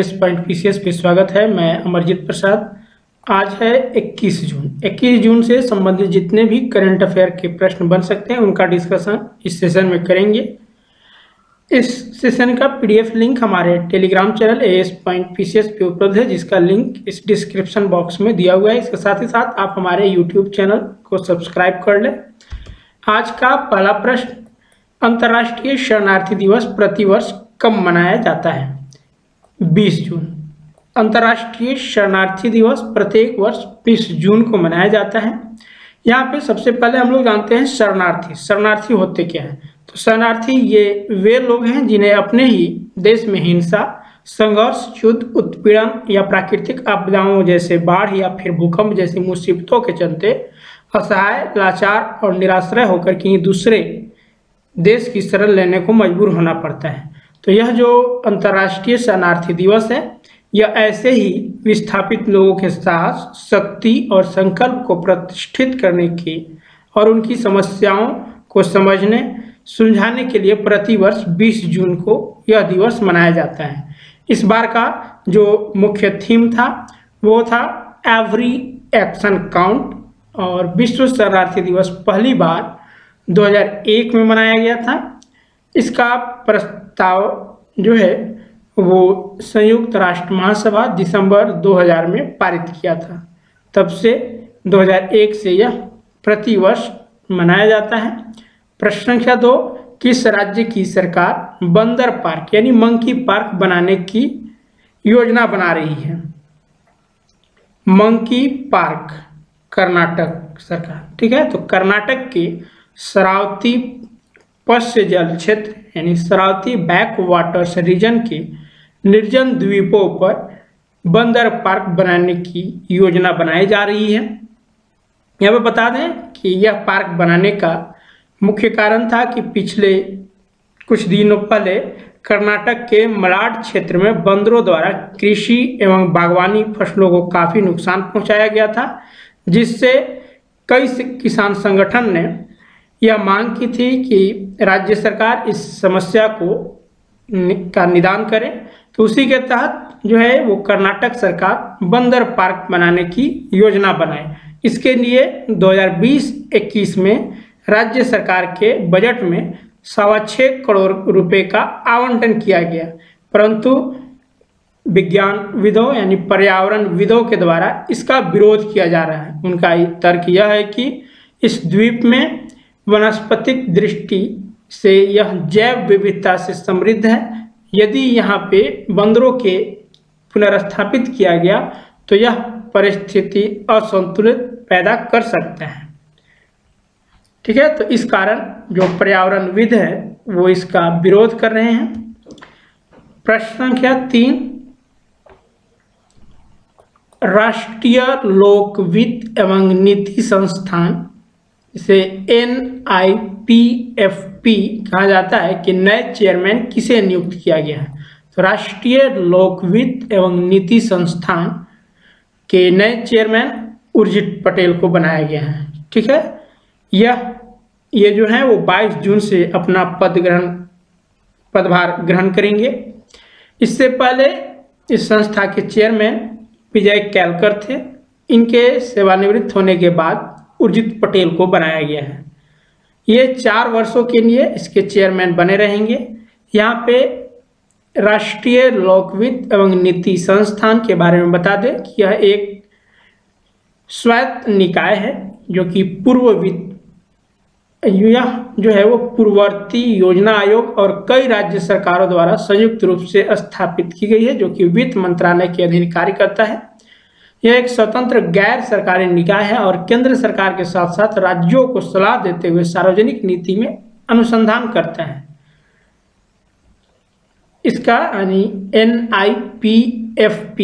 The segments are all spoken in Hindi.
एस पॉइंट पीसीएस पे स्वागत है। मैं अमरजीत प्रसाद। आज है 21 जून। 21 जून से संबंधित जितने भी करंट अफेयर के प्रश्न बन सकते हैं उनका डिस्कशन इस सेशन में करेंगे। इस सेशन का पीडीएफ लिंक हमारे Telegram channel S point PCS पे उपलब्ध है, जिसका लिंक इस डिस्क्रिप्शन बॉक्स में दिया हुआ है। इसके साथ ही साथ आप हमारे यूट्यूब चैनल को सब्सक्राइब कर लें। आज का पहला प्रश्न, अंतर्राष्ट्रीय शरणार्थी दिवस प्रतिवर्ष कब मनाया जाता है? 20 जून। अंतर्राष्ट्रीय शरणार्थी दिवस प्रत्येक वर्ष 20 जून को मनाया जाता है। यहाँ पे सबसे पहले हम लोग जानते हैं शरणार्थी होते क्या हैं। तो शरणार्थी ये वे लोग हैं जिन्हें अपने ही देश में हिंसा, संघर्ष, युद्ध, उत्पीड़न या प्राकृतिक आपदाओं जैसे बाढ़ या फिर भूकंप जैसी मुसीबतों के चलते असहाय, लाचार और निराश्रय होकर कहीं दूसरे देश की शरण लेने को मजबूर होना पड़ता है। तो यह जो अंतर्राष्ट्रीय शरणार्थी दिवस है, यह ऐसे ही विस्थापित लोगों के साहस, शक्ति और संकल्प को प्रतिष्ठित करने की और उनकी समस्याओं को समझने, सुलझाने के लिए प्रतिवर्ष 20 जून को यह दिवस मनाया जाता है। इस बार का जो मुख्य थीम था वो था एवरी एक्शन काउंट। और विश्व शरणार्थी दिवस पहली बार 2001 में मनाया गया था। इसका प्रस्ताव जो है वो संयुक्त राष्ट्र महासभा दिसंबर 2000 में पारित किया था। तब से 2001 से यह प्रतिवर्ष मनाया जाता है। प्रश्न संख्या 2, किस राज्य की सरकार बंदर पार्क यानी मंकी पार्क बनाने की योजना बना रही है? मंकी पार्क कर्नाटक सरकार, ठीक है। तो कर्नाटक के शरावती पश्च जल क्षेत्र यानी शरावती बैक वाटर्स रीजन के निर्जन द्वीपों पर बंदर पार्क बनाने की योजना बनाई जा रही है। यहाँ पे बता दें कि यह पार्क बनाने का मुख्य कारण था कि पिछले कुछ दिनों पहले कर्नाटक के मलाड क्षेत्र में बंदरों द्वारा कृषि एवं बागवानी फसलों को काफ़ी नुकसान पहुँचाया गया था, जिससे कई किसान संगठन ने यह मांग की थी कि राज्य सरकार इस समस्या का निदान करे। तो उसी के तहत जो है वो कर्नाटक सरकार बंदर पार्क बनाने की योजना बनाए। इसके लिए 2020-21 में राज्य सरकार के बजट में 6.25 करोड़ रुपए का आवंटन किया गया, परंतु विज्ञानविदों यानी पर्यावरणविदों के द्वारा इसका विरोध किया जा रहा है। उनका तर्क यह है कि इस द्वीप में वनस्पतिक दृष्टि से यह जैव विविधता से समृद्ध है। यदि यहाँ पे बंदरों के पुनर्स्थापित किया गया तो यह परिस्थिति असंतुलित पैदा कर सकते हैं, ठीक है। तो इस कारण जो पर्यावरणविद है वो इसका विरोध कर रहे हैं। प्रश्न संख्या 3, राष्ट्रीय लोकवित्त एवं नीति संस्थान, इसे NIPFP कहा जाता है, कि नए चेयरमैन किसे नियुक्त किया गया है? तो राष्ट्रीय लोकवित्त एवं नीति संस्थान के नए चेयरमैन उर्जित पटेल को बनाया गया है, ठीक है। ये जो है वो 22 जून से अपना पदभार ग्रहण करेंगे। इससे पहले इस संस्था के चेयरमैन विजय केलकर थे। इनके सेवानिवृत्त होने के बाद उर्जित पटेल को बनाया गया है। ये 4 वर्षों के लिए इसके चेयरमैन बने रहेंगे। यहाँ पे राष्ट्रीय लोकवित्त एवं नीति संस्थान के बारे में बता दें कि यह एक स्वायत्त निकाय है जो कि पूर्ववर्ती योजना आयोग और कई राज्य सरकारों द्वारा संयुक्त रूप से स्थापित की गई है, जो कि वित्त मंत्रालय के अधीन कार्य करता है। यह एक स्वतंत्र गैर सरकारी निकाय है और केंद्र सरकार के साथ साथ राज्यों को सलाह देते हुए सार्वजनिक नीति में अनुसंधान करता है। इसका यानी NIPFP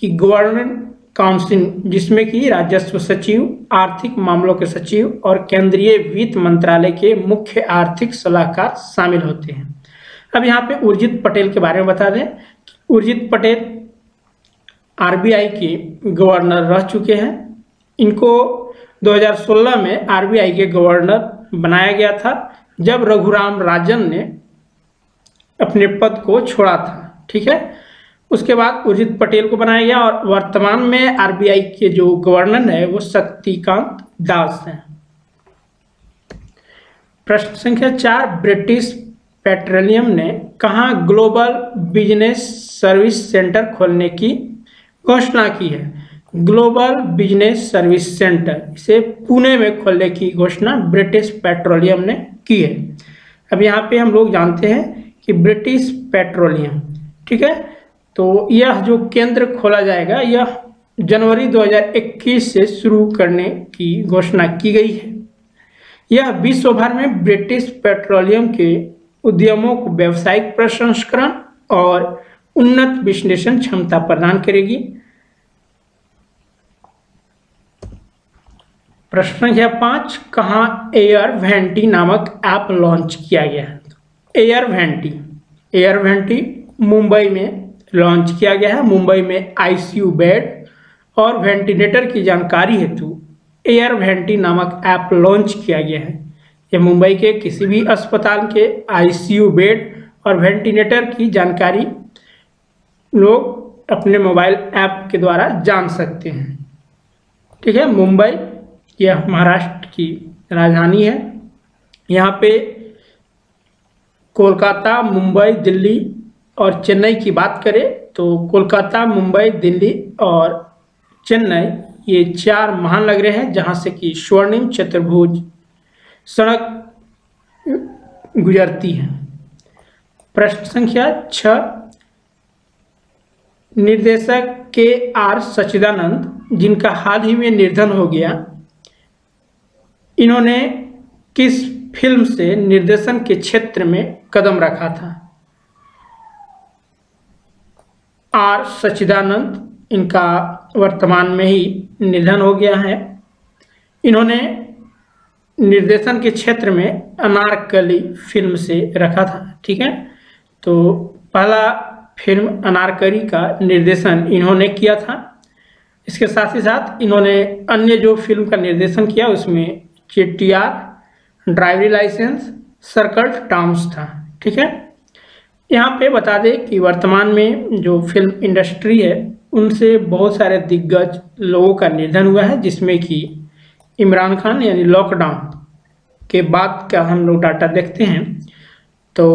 की गवर्निंग काउंसिल, जिसमें कि राजस्व सचिव, आर्थिक मामलों के सचिव और केंद्रीय वित्त मंत्रालय के मुख्य आर्थिक सलाहकार शामिल होते हैं। अब यहाँ पे उर्जित पटेल के बारे में बता दें। उर्जित पटेल RBI के गवर्नर रह चुके हैं। इनको 2016 में RBI के गवर्नर बनाया गया था, जब रघुराम राजन ने अपने पद को छोड़ा था, ठीक है। उसके बाद उर्जित पटेल को बनाया गया और वर्तमान में आरबीआई के जो गवर्नर है वो शक्तिकांत दास हैं। प्रश्न संख्या 4, ब्रिटिश पेट्रोलियम ने कहाँ ग्लोबल बिजनेस सर्विस सेंटर खोलने की घोषणा की है? ग्लोबल बिजनेस सर्विस सेंटर इसे पुणे में खोलने की घोषणा ब्रिटिश पेट्रोलियम ने की है। अब यहाँ पे हम लोग जानते हैं कि ब्रिटिश पेट्रोलियम, ठीक है, तो यह जो केंद्र खोला जाएगा यह जनवरी 2021 से शुरू करने की घोषणा की गई है। यह विश्व भर में ब्रिटिश पेट्रोलियम के उद्यमों को व्यावसायिक प्रसंस्करण और उन्नत विश्लेषण क्षमता प्रदान करेगी। प्रश्न संख्या 5, कहाँ एयर वेंटी नामक ऐप लॉन्च किया गया है? एयर वेंटी मुंबई में लॉन्च किया गया है। मुंबई में आईसीयू बेड और वेंटिलेटर की जानकारी हेतु एयर वेंटी नामक ऐप लॉन्च किया गया है। यह मुंबई के किसी भी अस्पताल के आईसीयू बेड और वेंटिलेटर की जानकारी लोग अपने मोबाइल ऐप के द्वारा जान सकते हैं, ठीक है। मुंबई यह महाराष्ट्र की राजधानी है। यहाँ पे कोलकाता, मुंबई, दिल्ली और चेन्नई की बात करें तो कोलकाता, मुंबई, दिल्ली और चेन्नई ये 4 महानगर रहे हैं जहाँ से कि स्वर्णिम चतुर्भुज सड़क गुजरती है। प्रश्न संख्या 6, निर्देशक के आर सचिदानंद जिनका हाल ही में निधन हो गया, इन्होंने किस फिल्म से निर्देशन के क्षेत्र में कदम रखा था? आर सचिदानंद, इनका वर्तमान में ही निधन हो गया है। इन्होंने निर्देशन के क्षेत्र में अनारकली फिल्म से रखा था, ठीक है। तो पहला फिल्म अनारकली का निर्देशन इन्होंने किया था। इसके साथ ही साथ इन्होंने अन्य जो फिल्म का निर्देशन किया उसमें चिट्टियार, ड्राइवरी लाइसेंस, सर्कट टॉम्स था, ठीक है। यहाँ पे बता दें कि वर्तमान में जो फिल्म इंडस्ट्री है उनसे बहुत सारे दिग्गज लोगों का निधन हुआ है, जिसमें कि इमरान खान यानी लॉकडाउन के बाद का हम लोग डाटा देखते हैं तो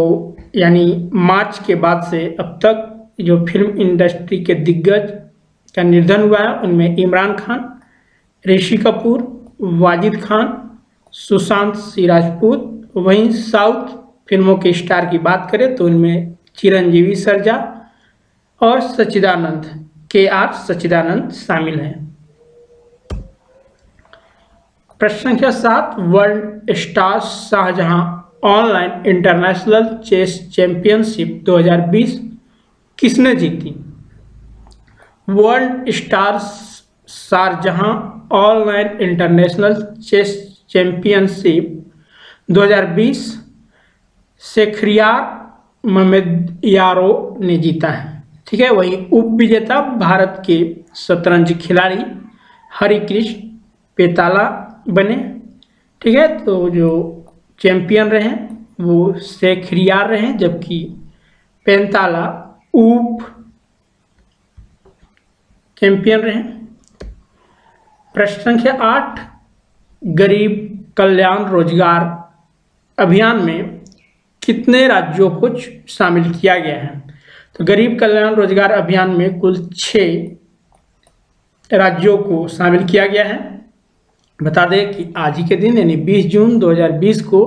यानी मार्च के बाद से अब तक जो फिल्म इंडस्ट्री के दिग्गज का निर्धन हुआ है उनमें इमरान खान, ऋषि कपूर, वाजिद खान, सुशांत सिंह राजपूत। वहीं साउथ फिल्मों के स्टार की बात करें तो उनमें चिरंजीवी सरजा और सचिदानंद KR सचिदानंद शामिल हैं। प्रश्न संख्या 7, world star Shahjahan online international chess championship 2020 किसने जीती? World star Shahjahan online international chess championship 2020 Shakhriyar Mamedyarov ने जीता है, ठीक है। वहीं उप विजेता भारत के शतरंज खिलाड़ी हरिकृष्ण पेंताला बने, ठीक है। तो जो चैंपियन रहे वो शखरिवार रहे, जबकि पेंताला उप चैंपियन रहे। प्रश्न संख्या 8, गरीब कल्याण रोजगार अभियान में कितने राज्यों को शामिल किया गया है? तो गरीब कल्याण रोजगार अभियान में कुल 6 राज्यों को शामिल किया गया है। बता दें कि आज ही के दिन यानी 20 जून 2020 को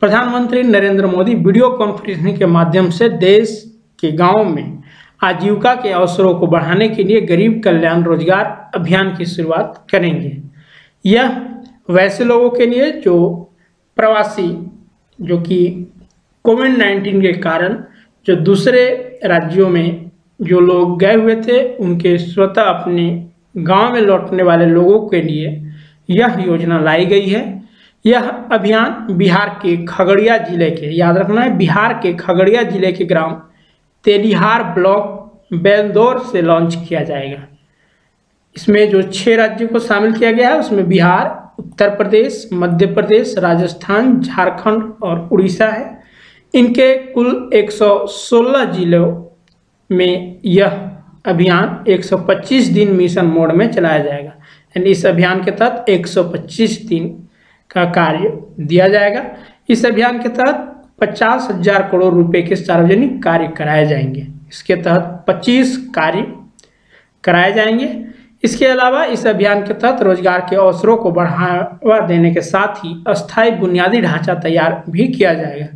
प्रधानमंत्री नरेंद्र मोदी वीडियो कॉन्फ्रेंसिंग के माध्यम से देश के गांवों में आजीविका के अवसरों को बढ़ाने के लिए गरीब कल्याण रोजगार अभियान की शुरुआत करेंगे। यह वैसे लोगों के लिए जो प्रवासी जो कि कोविड-19 के कारण जो दूसरे राज्यों में जो लोग गए हुए थे उनके स्वतः अपने गांव में लौटने वाले लोगों के लिए यह योजना लाई गई है। यह अभियान बिहार के खगड़िया जिले के, याद रखना है, बिहार के खगड़िया जिले के ग्राम तेलिहार ब्लॉक बेंदौर से लॉन्च किया जाएगा। इसमें जो 6 राज्यों को शामिल किया गया है उसमें बिहार, उत्तर प्रदेश, मध्य प्रदेश, राजस्थान, झारखंड और उड़ीसा है। इनके कुल 116 जिलों में यह अभियान 125 दिन मिशन मोड में चलाया जाएगा। एंड इस अभियान के तहत 125 दिन का कार्य दिया जाएगा। इस अभियान के तहत 50,000 करोड़ रुपए के सार्वजनिक कार्य कराए जाएंगे। इसके तहत 25 कार्य कराए जाएंगे। इसके अलावा इस अभियान के तहत रोजगार के अवसरों को बढ़ावा देने के साथ ही अस्थायी बुनियादी ढांचा तैयार भी किया जाएगा।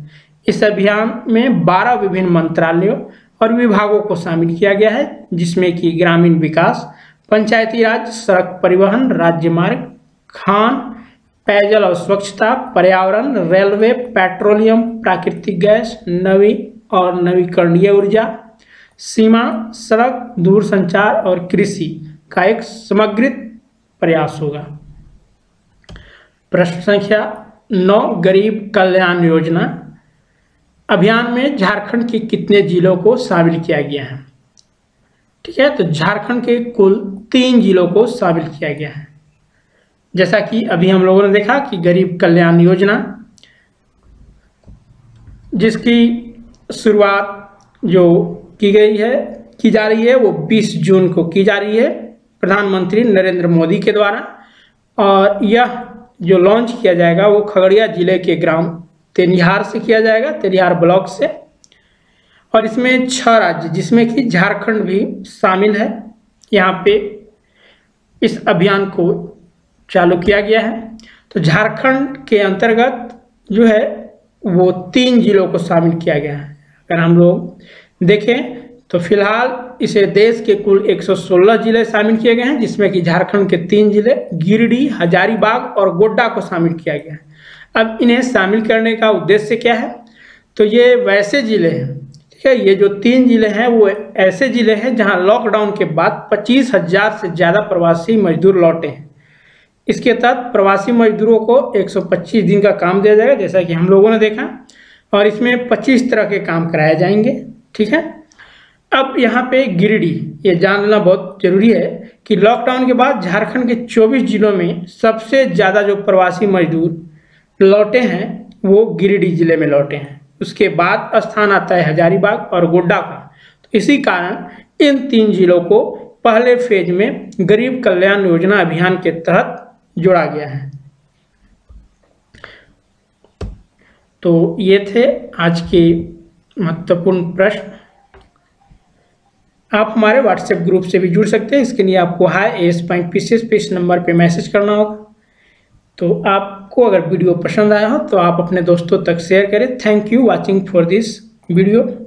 इस अभियान में 12 विभिन्न मंत्रालयों और विभागों को शामिल किया गया है, जिसमें कि ग्रामीण विकास, पंचायती राज, सड़क परिवहन, राज्य मार्ग, खान, पेयजल और स्वच्छता, पर्यावरण, रेलवे, पेट्रोलियम, प्राकृतिक गैस, नवीकरणीय ऊर्जा, सीमा, सड़क, दूरसंचार और कृषि का एक समग्रित प्रयास होगा। प्रश्न संख्या 9, गरीब कल्याण योजना अभियान में झारखंड के कितने जिलों को शामिल किया गया है? ठीक है, तो झारखंड के कुल 3 जिलों को शामिल किया गया है। जैसा कि अभी हम लोगों ने देखा कि गरीब कल्याण योजना, जिसकी शुरुआत जो की जा रही है वो 20 जून को की जा रही है प्रधानमंत्री नरेंद्र मोदी के द्वारा। और यह जो लॉन्च किया जाएगा वो खगड़िया जिले के ग्राम तेलिहार से किया जाएगा, तेलिहार ब्लॉक से। और इसमें 6 राज्य, जिसमें कि झारखंड भी शामिल है, यहाँ पे इस अभियान को चालू किया गया है। तो झारखंड के अंतर्गत जो है वो 3 जिलों को शामिल किया गया है। अगर हम लोग देखें तो फिलहाल इसे देश के कुल 116 जिले शामिल किए गए हैं, जिसमें कि झारखंड के 3 जिले गिरिडीह, हजारीबाग और गोड्डा को शामिल किया गया है। अब इन्हें शामिल करने का उद्देश्य क्या है? तो ये वैसे जिले हैं, ठीक है, ये जो 3 जिले हैं वो ऐसे जिले हैं जहां लॉकडाउन के बाद 25,000 से ज़्यादा प्रवासी मजदूर लौटे हैं। इसके तहत प्रवासी मजदूरों को 125 दिन का काम दिया जाएगा, जैसा कि हम लोगों ने देखा। और इसमें 25 तरह के काम कराए जाएंगे। ठीक है, अब यहाँ पे गिरिडीह, ये जानना बहुत जरूरी है कि लॉकडाउन के बाद झारखंड के 24 जिलों में सबसे ज़्यादा जो प्रवासी मजदूर लौटे हैं वो गिरिडीह जिले में लौटे हैं। उसके बाद स्थान आता है हजारीबाग और गोड्डा का। तो इसी कारण इन 3 जिलों को पहले फेज में गरीब कल्याण योजना अभियान के तहत जोड़ा गया है। तो ये थे आज के महत्वपूर्ण प्रश्न। आप हमारे व्हाट्सएप ग्रुप से भी जुड़ सकते हैं। इसके लिए आपको हाय एस पॉइंट PCS पे इस नंबर पे मैसेज करना होगा। तो आपको अगर वीडियो पसंद आया हो तो आप अपने दोस्तों तक शेयर करें। Thank you watching for this video.